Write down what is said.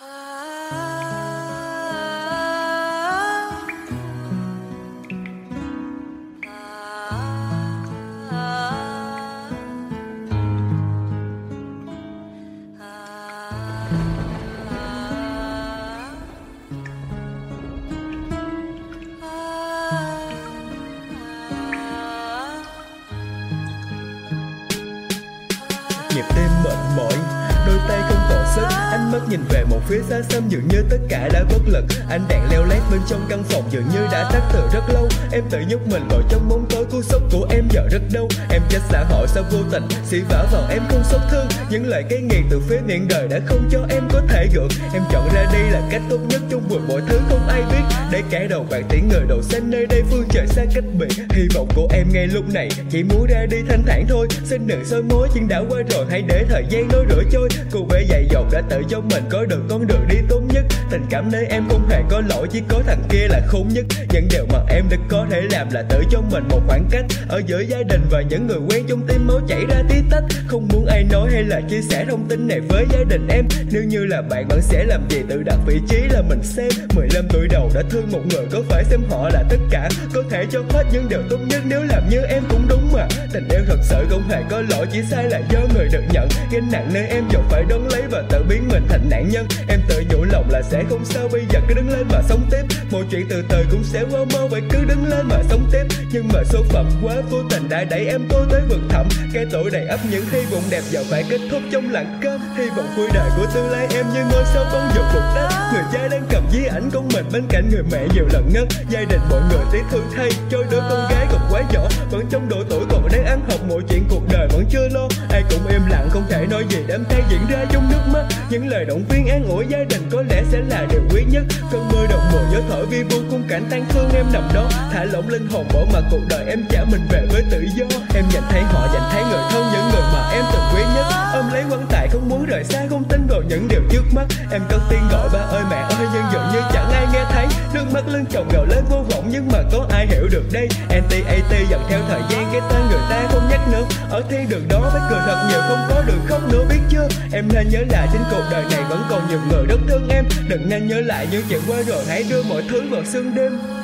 Nhịp tim mệt mỏi, đôi tay không còn sức. Ánh mắt nhìn về một phía xa xăm, dường như tất cả đã bất lực. Anh đèn leo lét bên trong căn phòng dường như đã tắt từ rất lâu. Em tự nhốt mình vào trong bóng tối, cú sốc của em giờ rất đau. Em trách xã hội sao vô tình xỉ vả vào em không xót thương. Những lời cay nghiệt từ phía miệng đời đã không cho em có thể gượng. Em chọn ra đi là cách tốt nhất, chung vượt mọi thứ không ai biết. Để kẻ đầu bạc tiễn người đầu xanh, nơi đây phương trời xa cách biệt. Hy vọng của em ngay lúc này chỉ muốn ra đi thanh thản thôi. Xin đừng soi mối, chuyện đã qua rồi, hãy để thời gian nó rửa trôi. Cô bé dạy dột đã tự cho mình có được con đường đi tốt nhất. Tình cảm nơi em không hề có lỗi, chỉ có thằng kia là khốn nhất. Những điều mà em đã có thể làm là tự cho mình một khoảng cách ở giữa gia đình và những người quen, trong tim máu chảy ra tí tách. Không muốn ai nói hay là chia sẻ thông tin này với gia đình em. Nếu như là bạn, bạn sẽ làm gì? Tự đặt vị trí là mình xem. 15 tuổi đầu đã thương một người, có phải xem họ là tất cả? Có thể cho hết những điều tốt nhất nếu làm như em cũng đúng mà. Tình yêu thật sự không hề có lỗi, chỉ sai là do người được nhận. Gánh nặng nơi em dồn phải đón lấy và tự biến mình thành nạn nhân. Em tự nhủ lòng là sẽ không sao, bây giờ cứ đứng lên mà sống tiếp. Mọi chuyện từ từ cũng sẽ qua mau, vậy cứ đứng lên mà sống tiếp. Nhưng mà số phận quá vô tình đã đẩy em tôi tới vực thẳm. Cái tuổi đầy ắp những hy vọng đẹp giờ phải kết thúc trong lặng cơm. Hy vọng cuối đời của tương lai em như ngôi sao bông dục vực đất. Người cha đang cầm di ảnh con mình bên cạnh người mẹ nhiều lần ngất. Gia đình mọi người tiếc thương thay cho đứa con gái còn quá nhỏ, vẫn trong độ tuổi còn đang ăn học, mọi chuyện cuộc đời vẫn chưa lo. Ai cũng im lặng không thể nói gì, đám tang diễn ra trong nước mắt. Những lời động viên an ủi gia đình có lẽ sẽ là điều quý nhất. Cơn mưa đồng mùa gió thổi vi vu, khung cảnh tang thương em nằm đó, thả lỏng linh hồn bỏ mặc cuộc đời em trả mình về với tự do. Em nhìn thấy họ, dành thấy người thân, những người mà em từng quý nhất. Ôm lấy quan tài không muốn rời xa, không tin vào những điều trước mắt. Em cất tiếng gọi ba ơi mẹ ơi, nhưng dường như chẳng ai nghe thấy. Nước mắt lưng chồng gào lên vô vọng, nhưng mà có ai hiểu được đây. N.T.A.T dần theo thời gian, cái tên người ta không nhắc nữa. Ở thiên đường đó phải cười thật nhiều, không có được khóc nữa biết chưa. Em nên nhớ là trên cuộc đời này vẫn còn nhiều người rất thương em. Đừng nên nhớ lại những chuyện qua rồi, hãy đưa mọi thứ vào sương đêm.